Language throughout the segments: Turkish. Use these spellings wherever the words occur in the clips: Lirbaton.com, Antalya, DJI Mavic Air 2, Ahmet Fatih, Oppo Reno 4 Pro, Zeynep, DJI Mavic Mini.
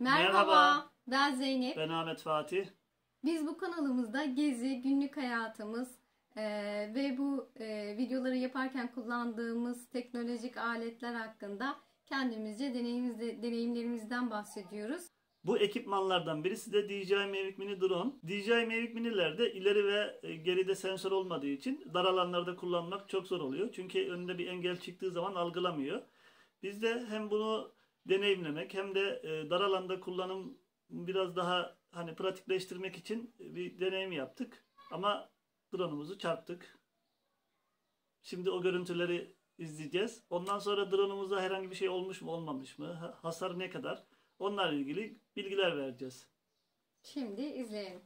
Merhaba, ben Zeynep. Ben Ahmet Fatih. Biz bu kanalımızda gezi, günlük hayatımız ve bu videoları yaparken kullandığımız teknolojik aletler hakkında kendimizce deneyimlerimizden bahsediyoruz. Bu ekipmanlardan birisi de DJI Mavic Mini Drone. DJI Mavic Mini'lerde ileri ve geride sensör olmadığı için dar alanlarda kullanmak çok zor oluyor. Çünkü önünde bir engel çıktığı zaman algılamıyor. Biz de hem bunu deneyimlemek hem de dar alanda kullanım biraz daha hani pratikleştirmek için bir deneyim yaptık. Ama drone'umuzu çarptık. Şimdi o görüntüleri izleyeceğiz. Ondan sonra drone'umuza herhangi bir şey olmuş mu olmamış mı, hasar ne kadar, onlarla ilgili bilgiler vereceğiz. Şimdi izleyelim.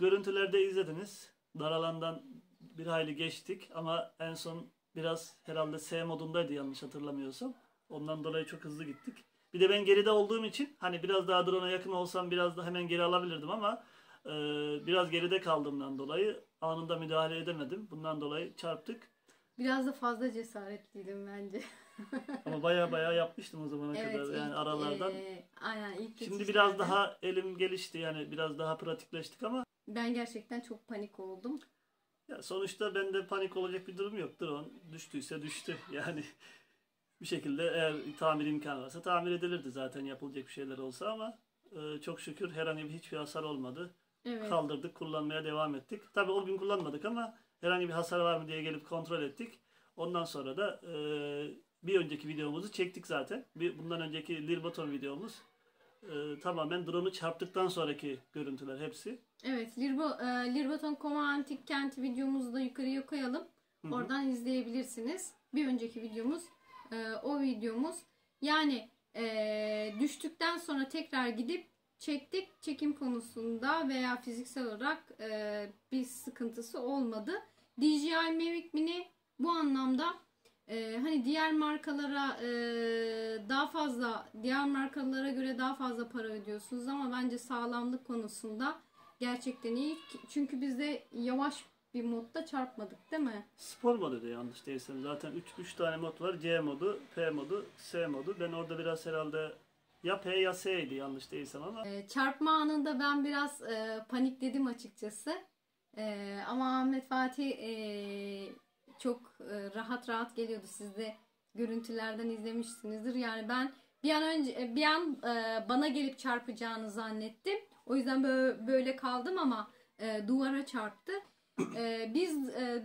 Görüntülerde izlediniz. Dar alandan bir hayli geçtik ama en son biraz herhalde S modundaydı yanlış hatırlamıyorsam. Ondan dolayı çok hızlı gittik. Bir de ben geride olduğum için hani biraz daha drone'a yakın olsam biraz da hemen geri alabilirdim ama biraz geride kaldığımdan dolayı anında müdahale edemedim. Bundan dolayı çarptık. Biraz da fazla cesaretliydim bence. Ama baya yapmıştım o zamana evet, kadar yani aralardan. Aynen, ilk şimdi biraz daha elim gelişti yani biraz daha pratikleştik ama ben gerçekten çok panik oldum. Ya sonuçta bende panik olacak bir durum yok. Drone düştüyse düştü. Yani bir şekilde eğer tamir imkanı varsa tamir edilirdi zaten yapılacak bir şeyler olsa ama çok şükür herhangi bir hiçbir hasar olmadı. Evet. Kaldırdık, kullanmaya devam ettik. Tabii o gün kullanmadık ama herhangi bir hasar var mı diye gelip kontrol ettik. Ondan sonra da bir önceki videomuzu çektik zaten. Bundan önceki Lirbaton videomuz. Tamamen drone'u çarptıktan sonraki görüntüler hepsi. Evet, Lirbaton.com antik kenti videomuzu da yukarıya koyalım. Hı-hı. Oradan izleyebilirsiniz. Bir önceki videomuz o videomuz. Yani düştükten sonra tekrar gidip çektik. Çekim konusunda veya fiziksel olarak bir sıkıntısı olmadı. DJI Mavic Mini bu anlamda hani diğer markalara göre daha fazla para ödüyorsunuz ama bence sağlamlık konusunda gerçekten iyi. Çünkü biz de yavaş bir modda çarpmadık değil mi? Spor modu da yanlış değilsem zaten 3 tane mod var. C modu, P modu, S modu. Ben orada biraz herhalde ya P ya S'ydi yanlış değilsem ama. Çarpma anında ben biraz panikledim açıkçası. Ama Ahmet Fatih çok rahat geliyordu. Siz de görüntülerden izlemişsinizdir. Yani ben bir an bana gelip çarpacağını zannettim. O yüzden böyle kaldım ama duvara çarptı.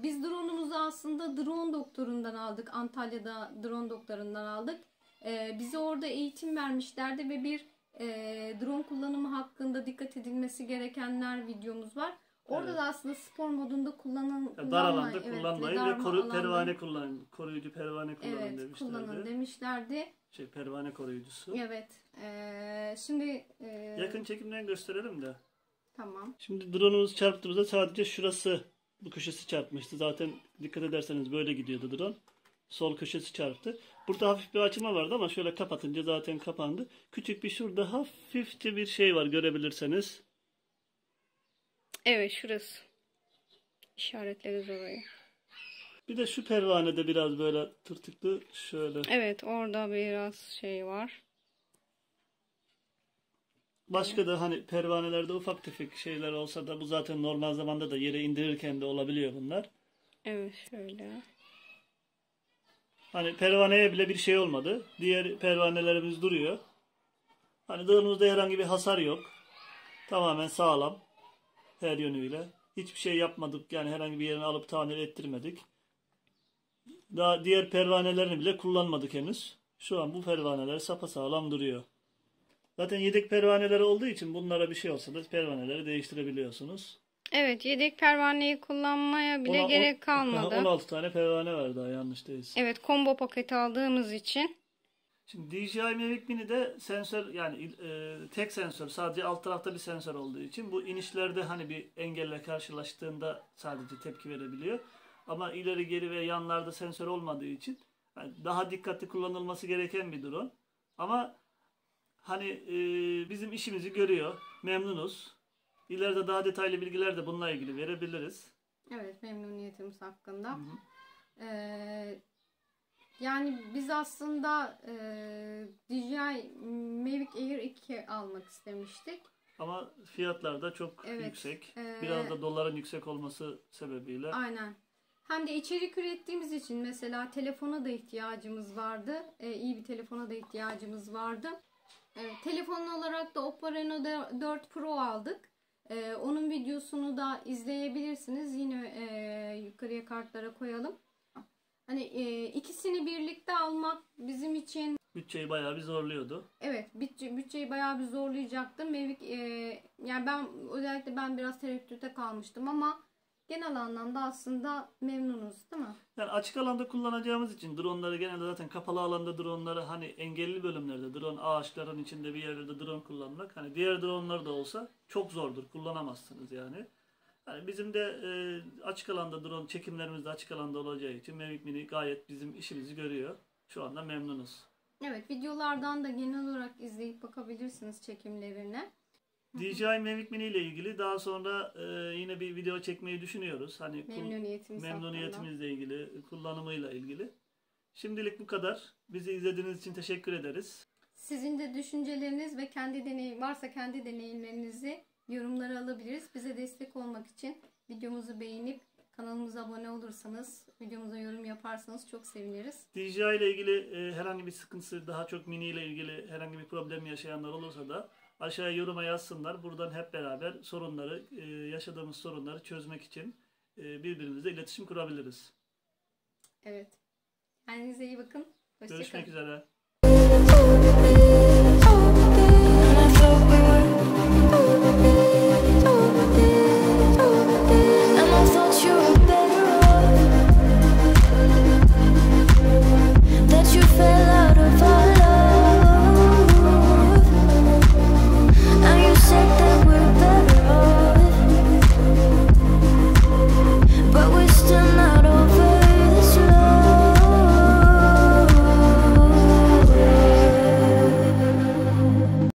Biz drone'umuzu aslında drone doktorundan aldık. Antalya'da drone doktorundan aldık. Bize orada eğitim vermişlerdi ve bir drone kullanımı hakkında dikkat edilmesi gerekenler videomuz var. Orada evet. Da aslında spor modunda dar alanda kullanmayın ve koruyucu pervane kullanın evet, demişlerdi. Kullanın demişlerdi. Pervane koruyucusu. Evet. Şimdi yakın çekimden gösterelim de. Tamam. Şimdi drone'umuzu çarptığımızda sadece şurası, bu köşesi çarpmıştı. Zaten dikkat ederseniz böyle gidiyordu drone. Sol köşesi çarptı. Burada hafif bir açma vardı ama şöyle kapatınca zaten kapandı. Küçük bir şurada hafifçe bir şey var görebilirseniz. Evet şurası. İşaretleriz orayı. Bir de şu pervanede biraz böyle tırtıklı şöyle. Evet, orada biraz şey var. Başka da hani pervanelerde ufak tefek şeyler olsa da bu zaten normal zamanda da yere indirirken de olabiliyor bunlar. Evet, şöyle. Hani pervaneye bile bir şey olmadı. Diğer pervanelerimiz duruyor. Hani dağımızda herhangi bir hasar yok. Tamamen sağlam. Her yönüyle. Hiçbir şey yapmadık. Yani herhangi bir yerini alıp tamir ettirmedik. Daha diğer pervanelerini bile kullanmadık henüz. Şu an bu pervaneler sapasağlam duruyor. Zaten yedek pervaneler olduğu için bunlara bir şey olsa da pervaneleri değiştirebiliyorsunuz. Evet, yedek pervaneyi kullanmaya bile gerek kalmadı. 16 tane pervane var daha, yanlış değilse. Evet, combo paketi aldığımız için. Şimdi DJI Mavic Mini'de sensör, yani tek sensör, sadece alt tarafta bir sensör olduğu için bu inişlerde hani bir engelle karşılaştığında sadece tepki verebiliyor. Ama ileri geri ve yanlarda sensör olmadığı için yani daha dikkatli kullanılması gereken bir drone. Ama hani bizim işimizi görüyor, memnunuz. İleride daha detaylı bilgiler de bununla ilgili verebiliriz. Evet, memnuniyetimiz hakkında. Hı hı. Yani biz aslında DJI Mavic Air 2 almak istemiştik. Ama fiyatlar da çok yüksek. Biraz da doların yüksek olması sebebiyle. Aynen. Hem de içerik ürettiğimiz için mesela telefona da ihtiyacımız vardı. İyi bir telefona da ihtiyacımız vardı. Telefon olarak da Oppo Reno 4 Pro aldık. Onun videosunu da izleyebilirsiniz. Yine yukarıya kartlara koyalım. Hani ikisini birlikte almak bizim için bütçeyi bayağı bir zorluyordu. Evet, bütçeyi bayağı bir zorlayacaktı. Mavic, yani özellikle ben biraz tereddütte kalmıştım ama genel anlamda aslında memnunuz, değil mi? Yani açık alanda kullanacağımız için dronları genelde zaten kapalı alanda dronları hani engelli bölümlerde drone ağaçların içinde bir yerlerde drone kullanmak hani diğer dronlar da olsa çok zordur, kullanamazsınız yani. Yani bizim de açık alanda drone çekimlerimiz de açık alanda olacağı için Mavic Mini gayet bizim işimizi görüyor. Şu anda memnunuz. Evet, videolardan da genel olarak izleyip bakabilirsiniz çekimlerine. DJI Mavic Mini ile ilgili daha sonra yine bir video çekmeyi düşünüyoruz. Hani memnuniyetimizle ilgili, kullanımıyla ilgili. Şimdilik bu kadar. Bizi izlediğiniz için teşekkür ederiz. Sizin de düşünceleriniz ve kendi deneyimlerinizi yorumlara alabiliriz. Bize destek olmak için videomuzu beğenip kanalımıza abone olursanız, videomuza yorum yaparsanız çok seviniriz. DJI ile ilgili herhangi bir sıkıntısı, daha çok Mini ile ilgili herhangi bir problem yaşayanlar olursa da aşağıya yoruma yazsınlar. Buradan hep beraber sorunları, yaşadığımız sorunları çözmek için birbirimizle iletişim kurabiliriz. Evet. Kendinize iyi bakın. Hoşçakalın. Görüşmek üzere.